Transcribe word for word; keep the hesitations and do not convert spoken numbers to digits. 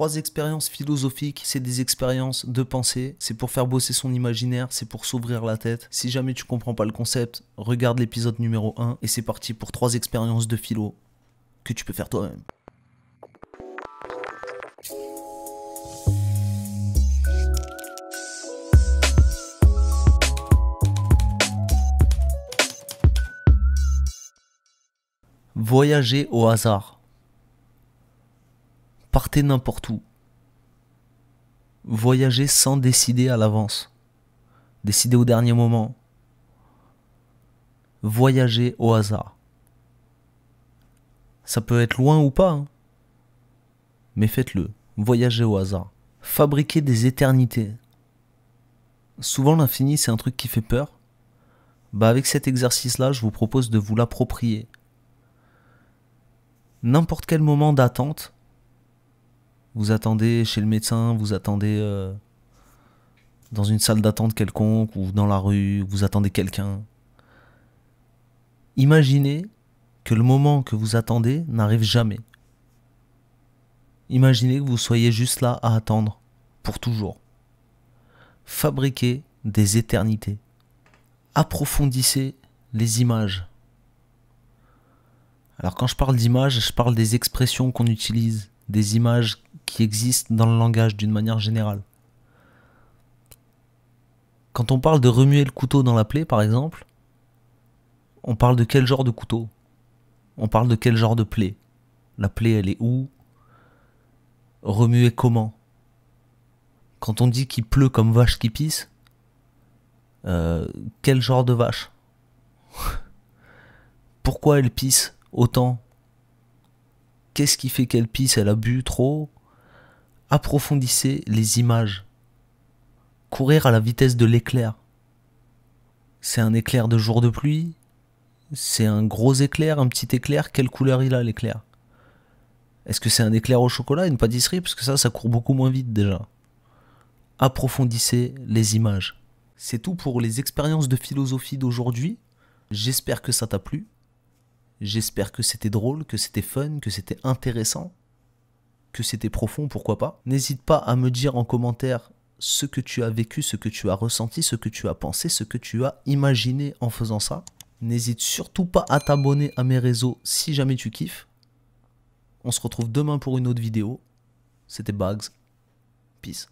trois expériences philosophiques, c'est des expériences de pensée, c'est pour faire bosser son imaginaire, c'est pour s'ouvrir la tête. Si jamais tu comprends pas le concept, regarde l'épisode numéro un et c'est parti pour trois expériences de philo que tu peux faire toi-même. Voyager au hasard. Partez n'importe où. Voyagez sans décider à l'avance. Décidez au dernier moment. Voyagez au hasard. Ça peut être loin ou pas, hein, mais faites-le. Voyagez au hasard. Fabriquez des éternités. Souvent l'infini c'est un truc qui fait peur. Bah avec cet exercice-là, je vous propose de vous l'approprier. N'importe quel moment d'attente. Vous attendez chez le médecin, vous attendez euh, dans une salle d'attente quelconque, ou dans la rue, vous attendez quelqu'un. Imaginez que le moment que vous attendez n'arrive jamais. Imaginez que vous soyez juste là à attendre, pour toujours. Fabriquez des éternités. Approfondissez les images. Alors quand je parle d'images, je parle des expressions qu'on utilise, des images qui existent dans le langage d'une manière générale. Quand on parle de remuer le couteau dans la plaie, par exemple, on parle de quel genre de couteau? On parle de quel genre de plaie? La plaie, elle est où? Remuer comment? Quand on dit qu'il pleut comme vache qui pisse, euh, quel genre de vache? Pourquoi elle pisse autant? Qu'est-ce qui fait qu'elle pisse? Elle a bu trop? Approfondissez les images. Courir à la vitesse de l'éclair. C'est un éclair de jour de pluie? C'est un gros éclair, un petit éclair? Quelle couleur il a l'éclair? Est-ce que c'est un éclair au chocolat, une pâtisserie? Parce que ça, ça court beaucoup moins vite déjà. Approfondissez les images. C'est tout pour les expériences de philosophie d'aujourd'hui. J'espère que ça t'a plu. J'espère que c'était drôle, que c'était fun, que c'était intéressant, que c'était profond, pourquoi pas. N'hésite pas à me dire en commentaire ce que tu as vécu, ce que tu as ressenti, ce que tu as pensé, ce que tu as imaginé en faisant ça. N'hésite surtout pas à t'abonner à mes réseaux si jamais tu kiffes. On se retrouve demain pour une autre vidéo. C'était Baggs. Peace.